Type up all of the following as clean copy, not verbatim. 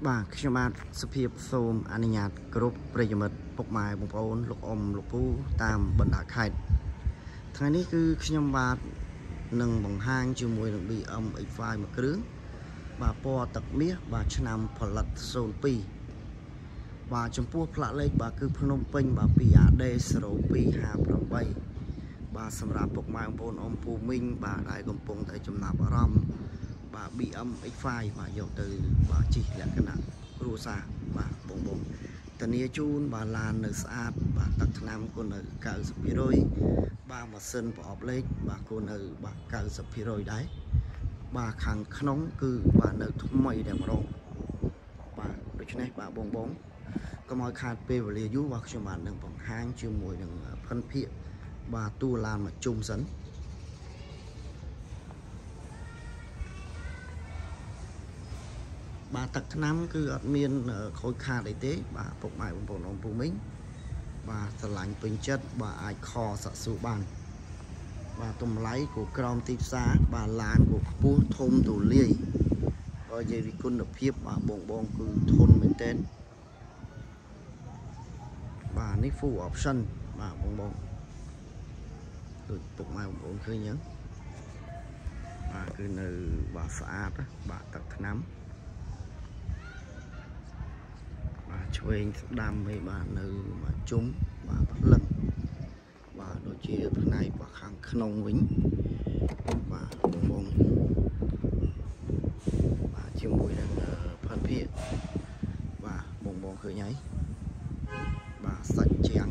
Bà khi mà sự việc xôm anh em nhạt group prejmert bộc mai bộc ôn lục om lục pu tam bận đã khai thay này cứ khi nhầm bà nâng bằng hang chiều mùi nâng bị âm ít vai một cái rướng bà po tập mía bà chân nằm phật lật sồn pi bà chấm pua phật lệ bà cứ phnom pênh bà pi à đê sầu pi hà phật bay bà sầm rạp bộc mai bộc ôn om pu minh bà đại gồm pung tại chấm nạp ram bà bị âm x5 và dầu từ bà chỉ là cái nặng rosa và bông bông tần nia chun bà lan nữ sát bà tắc nam cô nữ cạo sập rồi bà mà sơn bỏ lên bà cô nữ bà cạo sập rồi đấy bà khẳng nóng cư bà nữ thung mây đẹp rộng bà được chứ này bà bông bông có mọi khát về và liều và cho bạn đừng bằng hang chưa mùi đừng phân phịa bà tu làm mà chung dẫn bà tật năm cứ miền khối kha đấy thế bà phục mại bổng bổng ông mình bà sờ lạnh bình chất bà ai kho sạ sụ bằng bà tôm lấy của crom tiếp xa bà lán của pú thôm tù liêng rồi dây đi côn được hiệp bà bổng bổng cứ thôn mình tên bà ní full option bà bổng bổng rồi phục mại bổng bổng khơi nhớ bà cứ nữ bà sạ bà tật năm chuyện đam mê bà nữ mà chúng bà bắt lần bà đối chia phần này bà kháng khăn vĩnh bà bông bông bà chiếm mùi đang phân biệt bà bông bông khởi nháy bà sạch chàng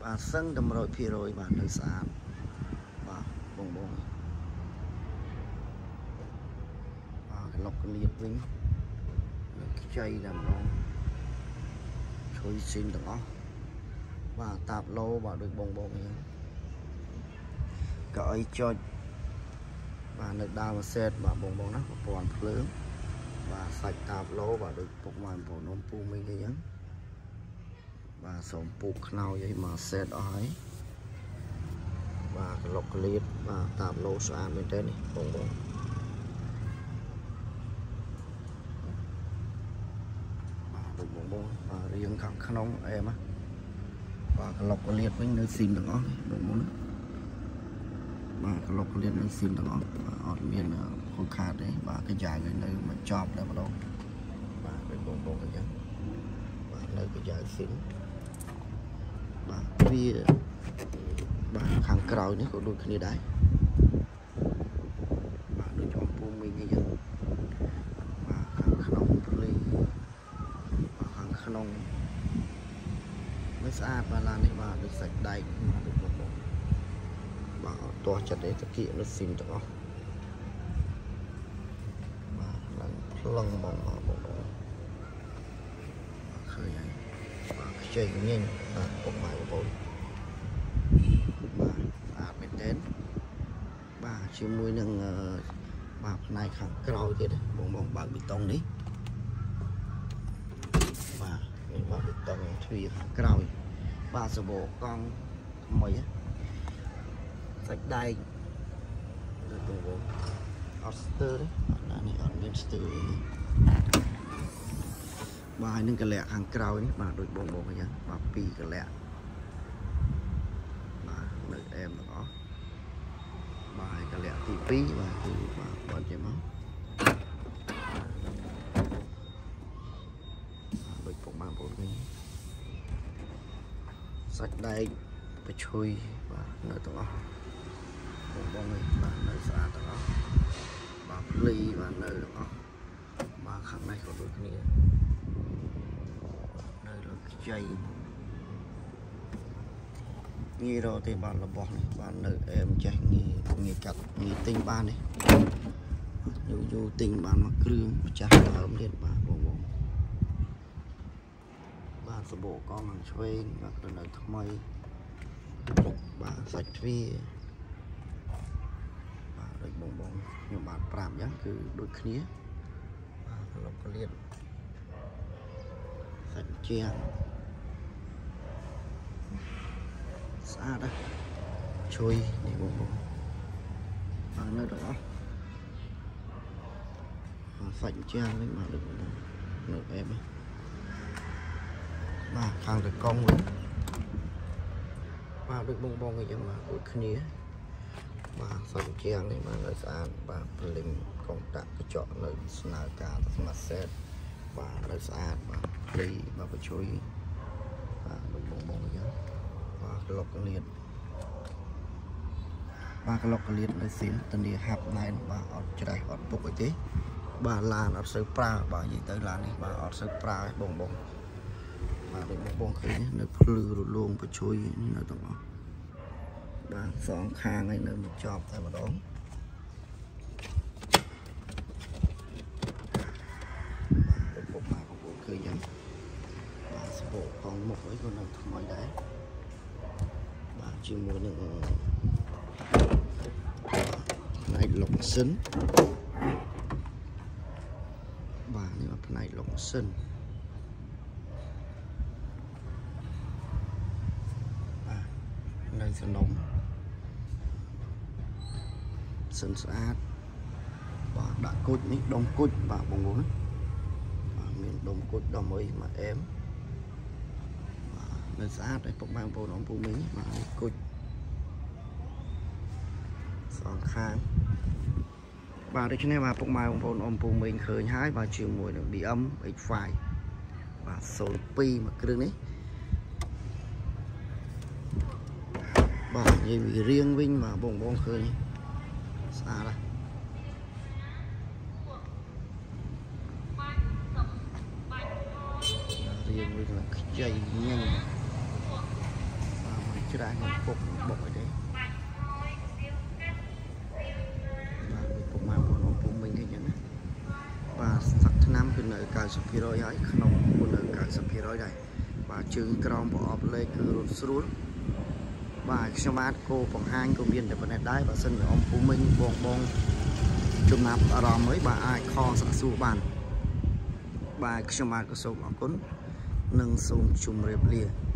bà sân đầm rồi phía rồi bà nữ xa bà bông bông bà lọc liệt vĩnh cái chay đầm đó tôi xin được không và tạp lô và được bông bông cởi cho và được đào và xẹt và bông bông nó còn lớn và sạch tạp lô và được bọc màn của nó pu mình cái nhắn và sống buộc nào vậy mà xẹt ói và lọc liệt và tạp lô xa bên trên này bông bông riêng khẳng khăn nóng em á và lọc liệt với nơi xin được không đúng không mà lọc liệt nơi xin được không ở miền khô khát đấy và cái dài lên đây mà chọp là vào đâu và bên bông bông nhá và nơi cái dài xíu và vì bà khẳng cầu nữa của đôi khi đấy và đôi chọn của mình như vậy và khẳng khăn nóng nông mới xa và làm này mà được sạch đầy mà được một bộ bảo to chặt đấy thực hiện nó xin cho nó mà lăng bóng bóng bóng khơi này và chơi nhanh và bọc mái của bóng và bên đến bà chỉ mùi nâng bạc này khẳng cái rau kia đấy bóng bóng bạc bị tông đấy và được tầm thủy cầu và sổ bộ con mấy sạch đai rồi bùng bùng oster đấy là này oster và những cái lẹ hàng cầu ấy mà được bùng bùng nhá và pi cái lẹ mà đợi em đó bài cái lẹ thì pi và còn cái máu sạch đây phải chui và nơi tao đó bông này và nơi xa tao đó và ly và nơi đó mà khẳng này có đôi khi nơi là cái dây nghe rồi thì bạn là bọt này bạn nơi em chạy nghe cặp nghe tinh ban này dù tinh ban mà kêu chả là ấm điện mà sổ bộ con hàng chơi và lần đầu thăm mây và sạch vi và được bong bóng nhưng bạn làm nhá cứ đôi khía và lọc liền sạch chèn xa đây chơi để bong bóng và nơi đó sạch chèn với mà được bong bóng Nước ép mà thằng được con rồi mà được bông bông cái gì mà của cái này mà sẵn chàng này mà nó sẵn và linh công tác cái chọn lời nào cả mà xét và nó sẵn và đi và phải chú ý và được bông bông cái và cái lọc cái liền và cái lọc cái liền nó xin tình địa hạp này và ở chỗ này họ phục cái tí bà là nó sẽ pra bà gì tới là này bà họ sẽ pra bông bông mà để bông cái nó lư luôn và chui nó tao bà song khang này nó chọp tại mà đón bà cũng cười nhá bà sẽ bộ con một với con này không nói đấy bà chỉ muốn được này lộng xính bà như là này lộng xinh sân nóng sân sát và đã cốt những đông cốt và bông ngón và miền đông cốt đỏ mới mà em nên sát để bông mang vô đóng vô mình mà cốt song khang và đây cho nên mà bông mang vô đóng vô mình khởi hái và chiều mùi được bị âm ít phải và số pi mà cứ đấy bà như bị riêng vinh mà bông bông khơi xa ra riêng vinh là cái dây nhanh và mình chưa đã ngọc phục bội đấy và mình cũng mang bộ nó của mình thế nhé và sắc năm cái nơi cài sập rồi ấy không của nơi cài sập rồi này và trứng crom bỏ lên cứ xuống và xem mát cô phòng hai của viên để vấn đề đáy và sân với ông Phú Minh bông bông chung nạp ở đó mới bà ai kho sẵn sụ bàn và xem mát của số bảo cốn nâng xuống chung rệp lìa.